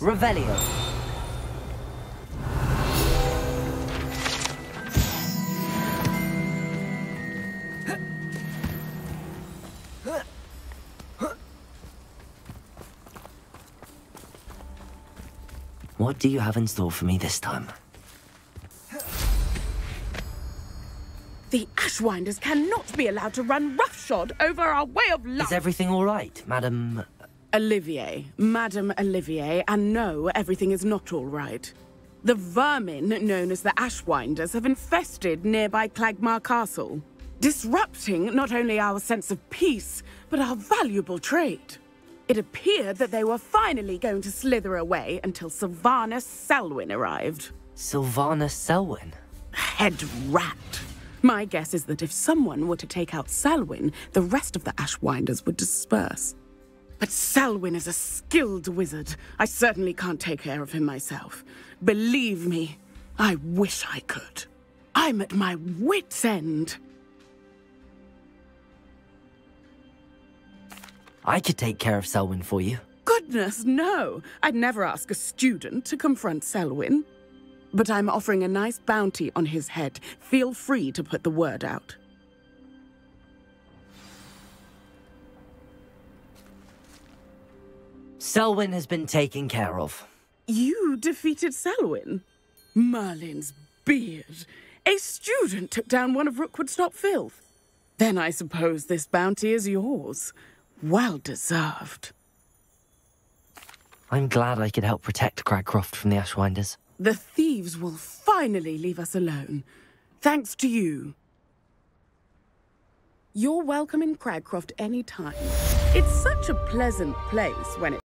Revelio. What do you have in store for me this time? The Ashwinders cannot be allowed to run roughshod over our way of life! Is everything all right, Madame... Olivier. Madame Olivier, and no, everything is not all right. The vermin known as the Ashwinders have infested nearby Clagmar Castle, disrupting not only our sense of peace, but our valuable trade. It appeared that they were finally going to slither away until Sylvana Selwyn arrived. Sylvana Selwyn? Head rat. My guess is that if someone were to take out Selwyn, the rest of the Ashwinders would disperse. But Selwyn is a skilled wizard. I certainly can't take care of him myself. Believe me, I wish I could. I'm at my wit's end. I could take care of Selwyn for you. Goodness, no. I'd never ask a student to confront Selwyn. But I'm offering a nice bounty on his head. Feel free to put the word out. Selwyn has been taken care of. You defeated Selwyn? Merlin's beard. A student took down one of Rookwood's top filth. Then I suppose this bounty is yours. Well deserved. I'm glad I could help protect Cragcroft from the Ashwinders. The thieves will finally leave us alone, thanks to you. You're welcome in Cragcroft any time. It's such a pleasant place when it's